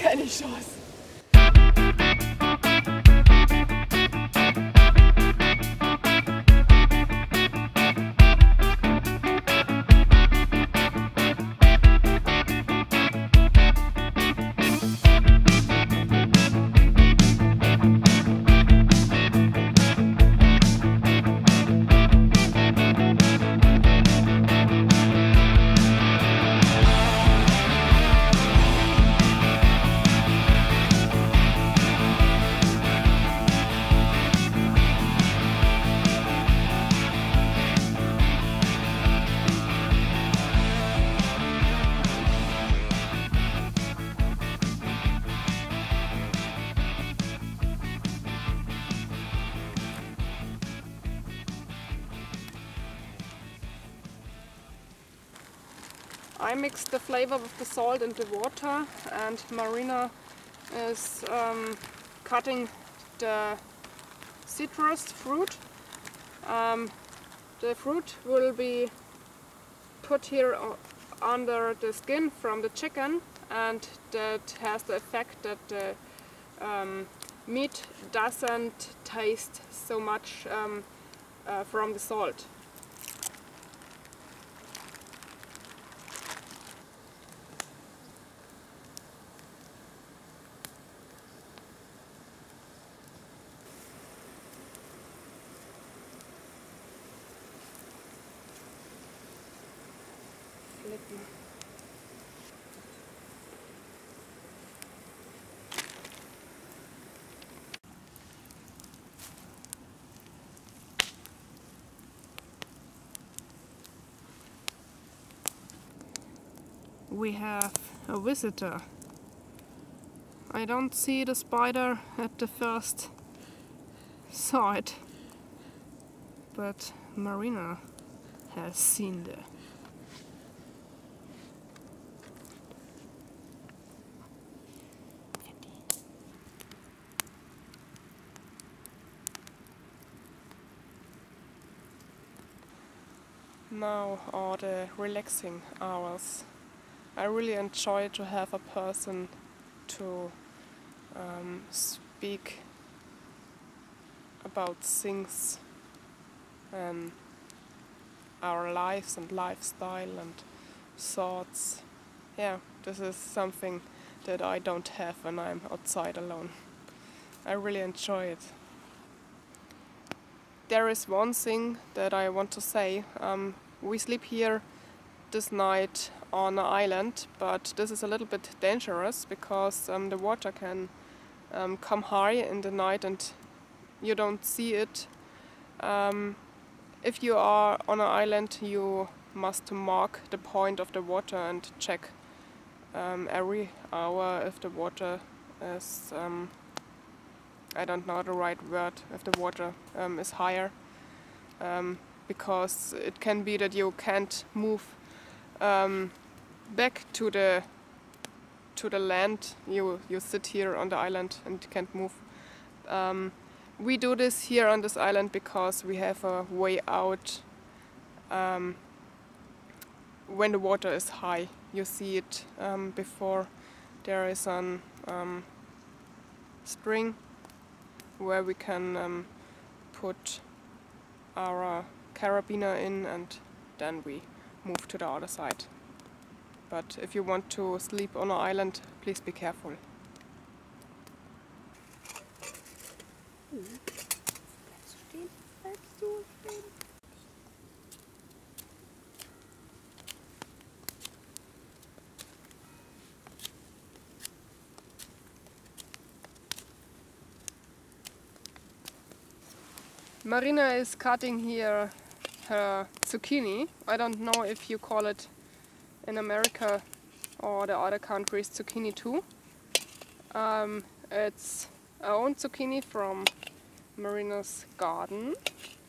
keine Chance. I mix the flavor with the salt and the water, and Marina is cutting the citrus fruit. The fruit will be put here under the skin from the chicken, and that has the effect that the meat doesn't taste so much from the salt. We have a visitor. I don't see the spider at the first sight, but Marina has seen the Now are the relaxing hours. I really enjoy to have a person to speak about things and our lives and lifestyle and thoughts. Yeah, this is something that I don't have when I'm outside alone. I really enjoy it. There is one thing that I want to say. We sleep here this night on an island, but this is a little bit dangerous because the water can come high in the night and you don't see it. If you are on an island, you must mark the point of the water and check every hour if the water is I don't know the right word, if the water is higher, because it can be that you can't move back to the land. You sit here on the island and can't move. We do this here on this island because we have a way out when the water is high. You see it before there is an spring where we can put our carabiner in, and then we move to the other side. But if you want to sleep on an island, please be careful. Marina is cutting here her zucchini. I don't know if you call it in America or the other countries zucchini too. It's our own zucchini from Marina's garden,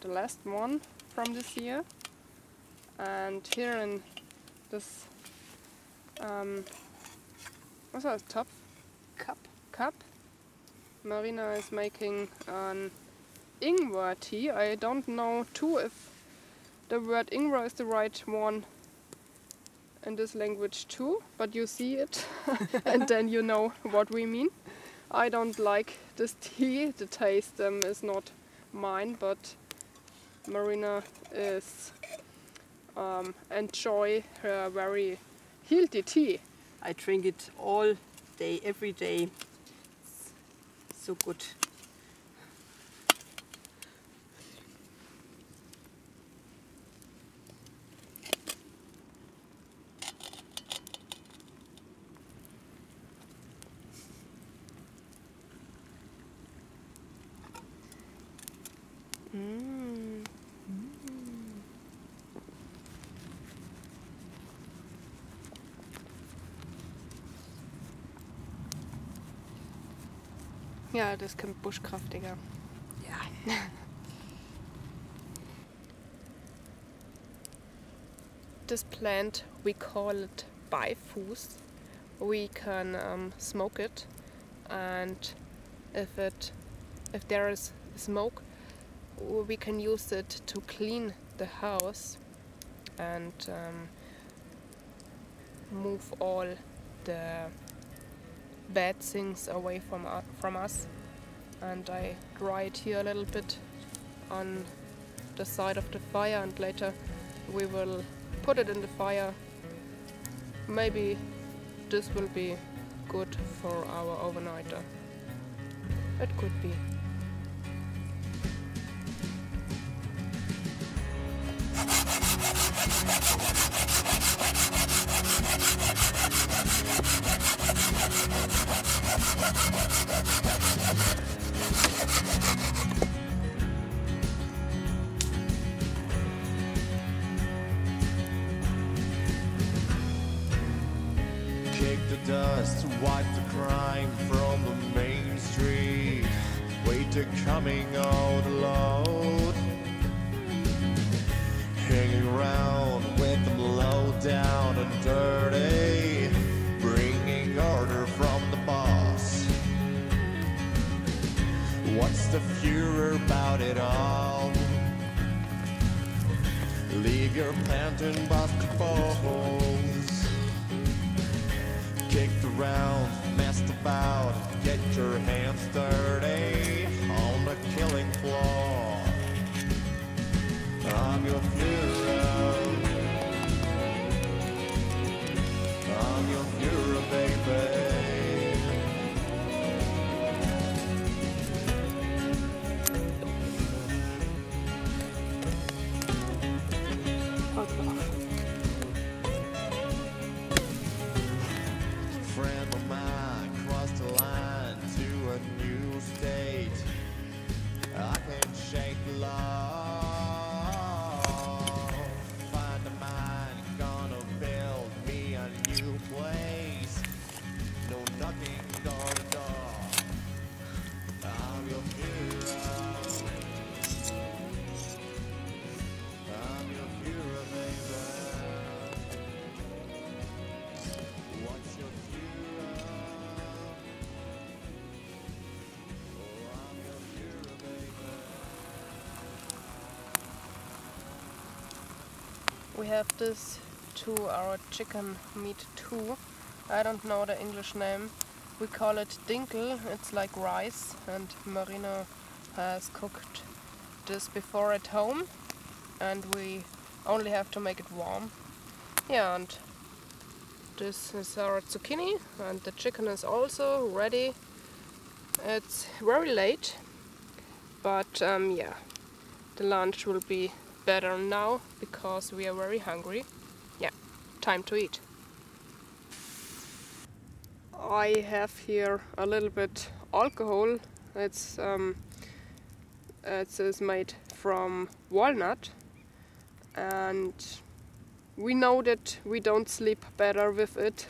the last one from this year. And here in this what's that? Top? Cup. Marina is making an Ingwer tea. I don't know too if the word Ingwer is the right one in this language too, but you see it and then you know what we mean. I don't like this tea, the taste is not mine, but Marina is enjoy her very healthy tea. I drink it all day, every day. It's so good. Ja, das kommt buschkraftiger. Ja. This plant, we call it Beifuß. We can smoke it, and if there is smoke, we can use it to clean the house and move all the bad things away from us. And I dry it here a little bit on the side of the fire, and later we will put it in the fire. Maybe this will be good for our overnighter. It could be. Kick the dust, wipe the crime from the main street. Wait the coming out loud. Hanging around with them low down and dirty. Bringing order from the boss. What's the furor about it all? Leave your plantain basket balls. Kick the round, mess about, get your hands dirty on the killing floor. I'm your hero. I'm your hero, baby. We have this to our chicken meat too. I don't know the English name. We call it Dinkel. It's like rice, and Marina has cooked this before at home, and we only have to make it warm. Yeah, and this is our zucchini, and the chicken is also ready. It's very late, but yeah, the lunch will be better now because we are very hungry. Yeah, time to eat. I have here a little bit alcohol. It's made from walnut, and we know that we don't sleep better with it,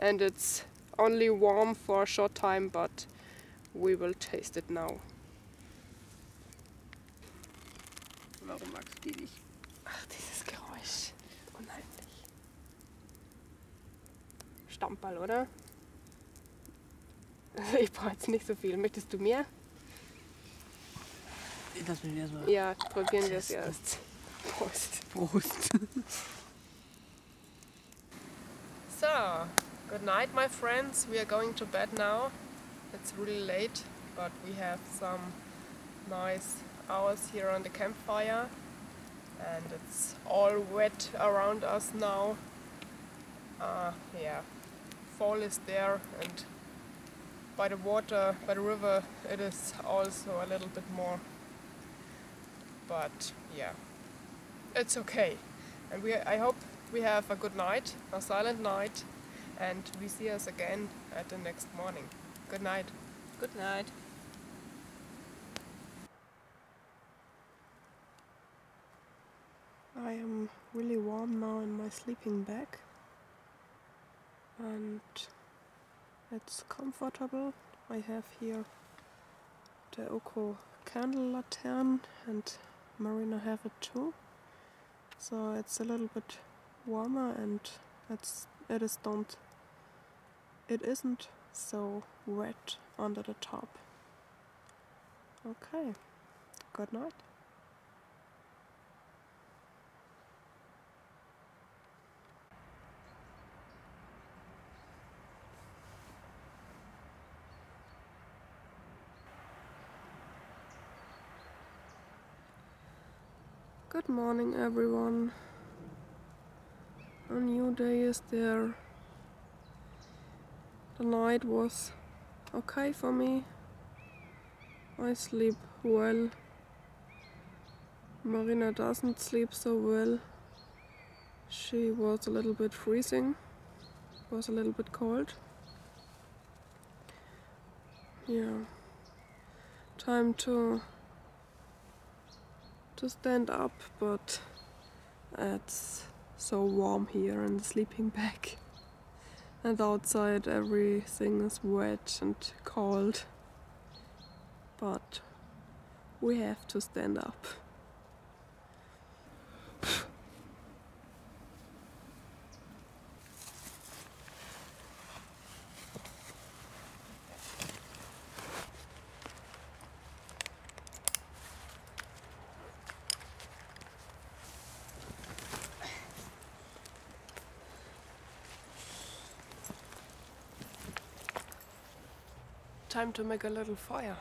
and it's only warm for a short time, but we will taste it now. Warum magst du die nicht? Ach, dieses Geräusch. Unheimlich. Stammball, oder? Also ich brauche jetzt nicht so viel. Möchtest du mehr? Das müssen wir erstmal. Ja, probieren wir es erst. Prost. Prost. Yeah, good night my friends, we are going to bed now. It's really late, but we have some nice hours here on the campfire and it's all wet around us now. Yeah, fall is there, and by the water, by the river, it is also a little bit more, but yeah, it's okay. And I hope we have a good night, a silent night, and we see us again at the next morning. Good night. Good night. I am really warm now in my sleeping bag, and it's comfortable. I have here the Oko candle lantern, and Marina have it too. So it's a little bit warmer, and it isn't so wet under the top. Okay, good night. Good morning everyone. A new day is there. The night was okay for me. I sleep well. Marina doesn't sleep so well. She was a little bit freezing. It was a little bit cold. Yeah. Time to stand up, but it's so warm here in the sleeping bag, and outside everything is wet and cold, but we have to stand up. Time to make a little fire.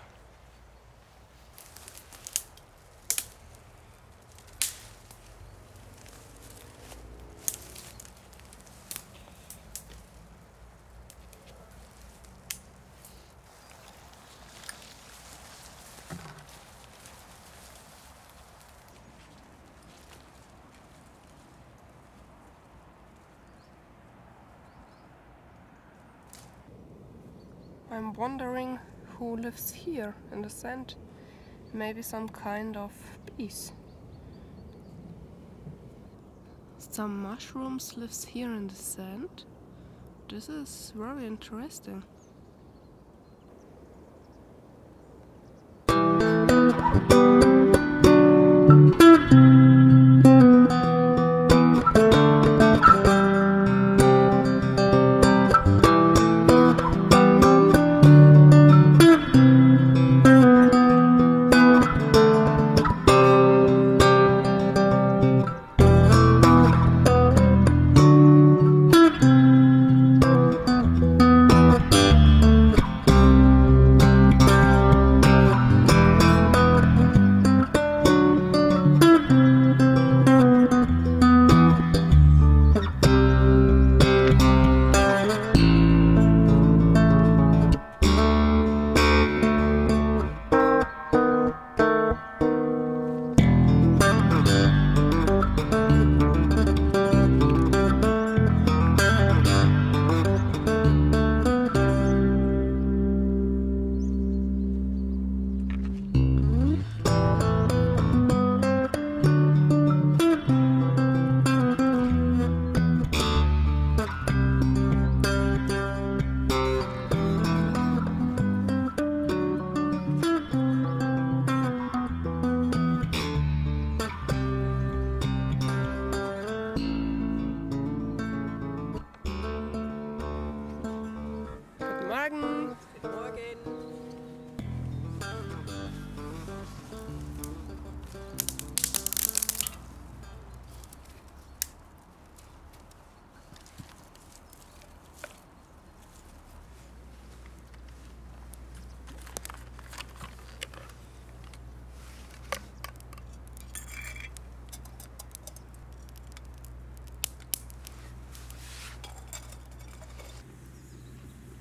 I'm wondering who lives here in the sand. Maybe some kind of bees. Some mushrooms lives here in the sand. This is very interesting.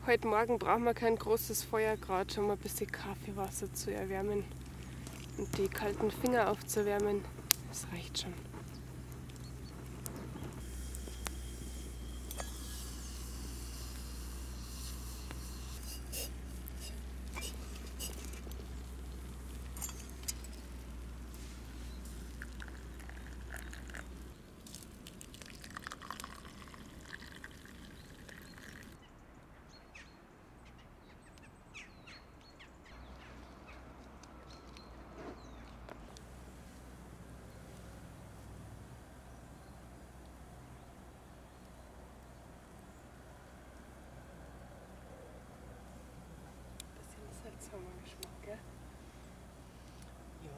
Heute Morgen brauchen wir kein großes Feuer, gerade schon mal ein bisschen Kaffeewasser zu erwärmen und die kalten Finger aufzuwärmen. Das reicht schon. Geschmack, gell? Ja.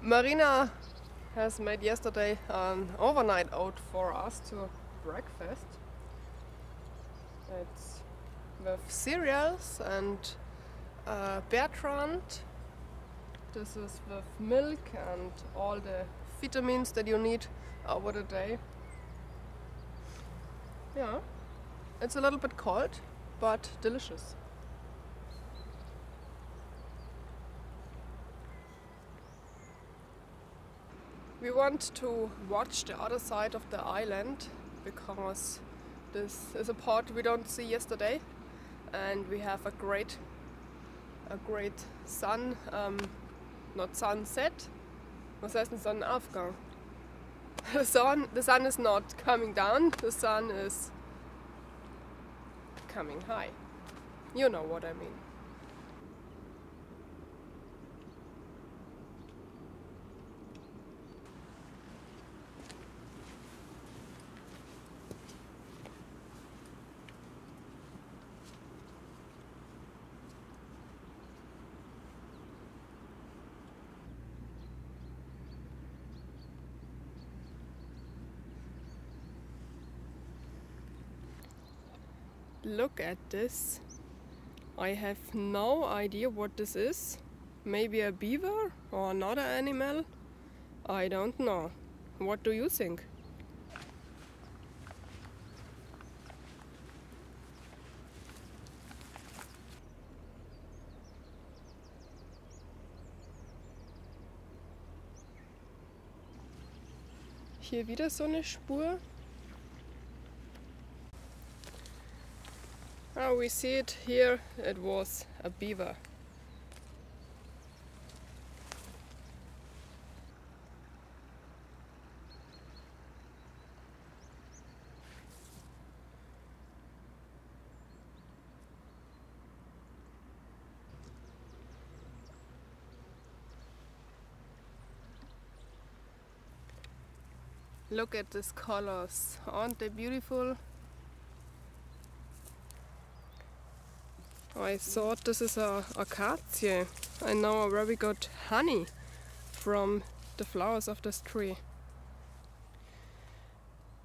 Marina has made yesterday an overnight oat for us to breakfast. It's with cereals and bertrand. This is with milk and all the vitamins that you need over the day. Yeah, it's a little bit cold, but delicious. We want to watch the other side of the island because this is a part we don't see yesterday, and we have a great sun, not sunset. Was heißt denn Sonnenaufgang? The sun is not coming down. The sun is coming high. You know what I mean. Look at this. I have no idea what this is. Maybe a beaver or another animal? I don't know. What do you think? Hier wieder so eine Spur. Now we see it here, it was a beaver. Look at these colors, aren't they beautiful? I thought this is an acacia, and now I already got honey from the flowers of this tree.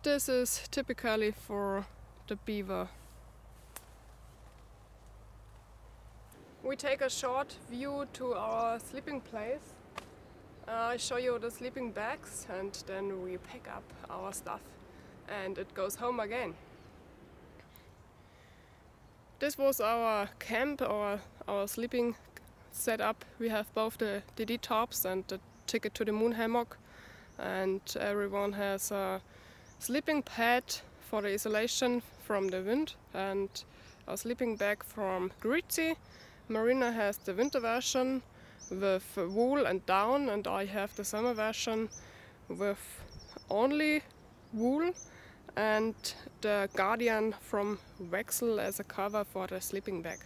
This is typically for the beaver. We take a short view to our sleeping place. I show you the sleeping bags, and then we pack up our stuff and it goes home again. This was our camp or our sleeping setup. We have both the DD tops and the Ticket to the Moon hammock, and everyone has a sleeping pad for the isolation from the wind and a sleeping bag from Grüezi. Marina has the winter version with wool and down, and I have the summer version with only wool and the Guardian from Wechsel as a cover for the sleeping bag.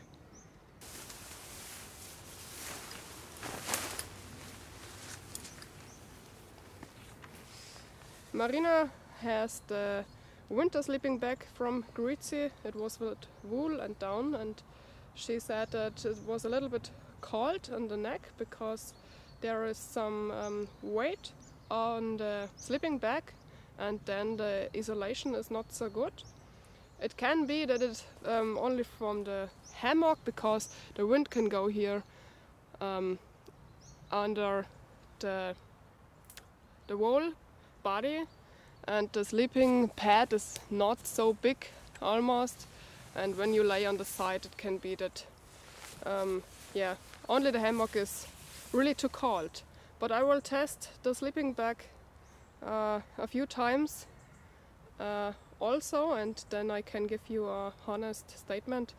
Marina has the winter sleeping bag from Grüezi. It was with wool and down, and she said that it was a little bit cold on the neck because there is some weight on the sleeping bag, and then the isolation is not so good. It can be that it's only from the hammock, because the wind can go here under the whole body, and the sleeping pad is not so big almost, And when you lay on the side, it can be that, yeah, only the hammock is really too cold. But I will test the sleeping bag a few times also, and then I can give you a honest statement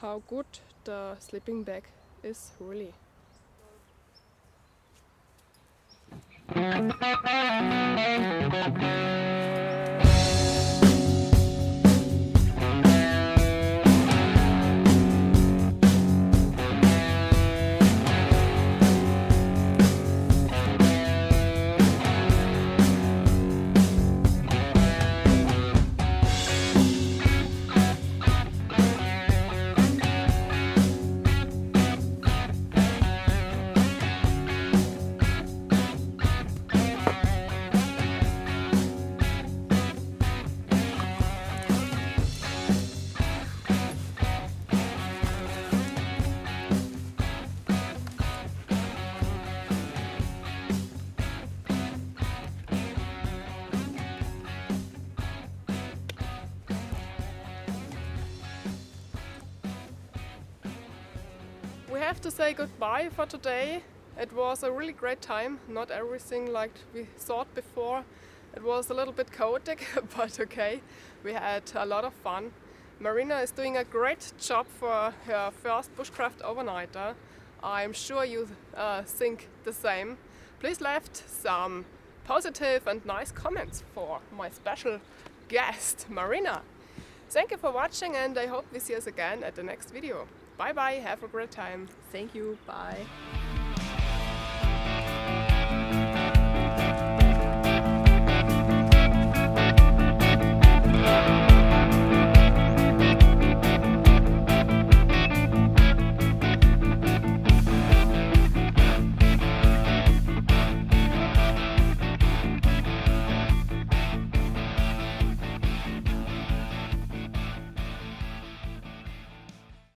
how good the sleeping bag is really. I have to say goodbye for today. It was a really great time, not everything like we thought before. It was a little bit chaotic, but okay, we had a lot of fun. Marina is doing a great job for her first bushcraft overnighter. I'm sure you think the same. Please left some positive and nice comments for my special guest, Marina. Thank you for watching, and I hope we see us again at the next video. Bye bye, have a great time. Thank you, bye.